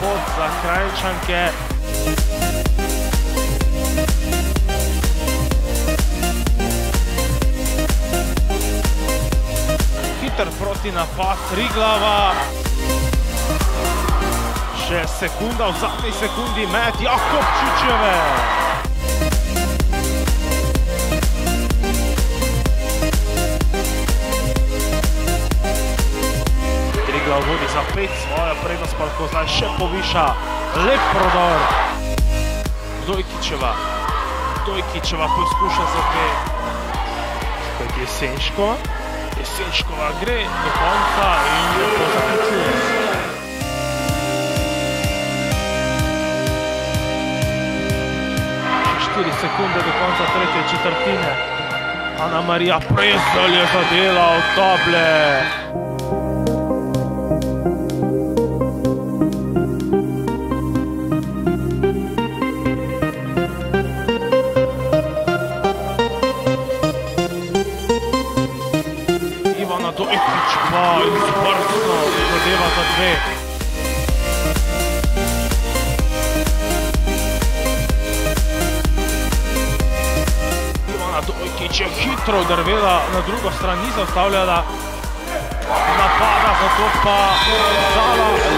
pot za Kranjčanke. Hiter protinapad Triglava. Še sekunda, v zadnji sekundi met Jakopčučeve. Triglav vodi za 5, svojo prednost pa lahko zdaj še poviša. Lep prodor. Dojkićeva poskuša za te. Kaj je Jesenškova? Jesenškova gre do konca in lepo zaključuje. Sekunde do konca tretje četrtine. Ana Maria Presel je zadela od table. Ivana Dojkić pa izvrstno zadeva za 2. Dojkić je hitro udrvela, na drugo stran ni zastavljala napada, zato pa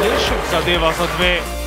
Lešek zadeva za 2.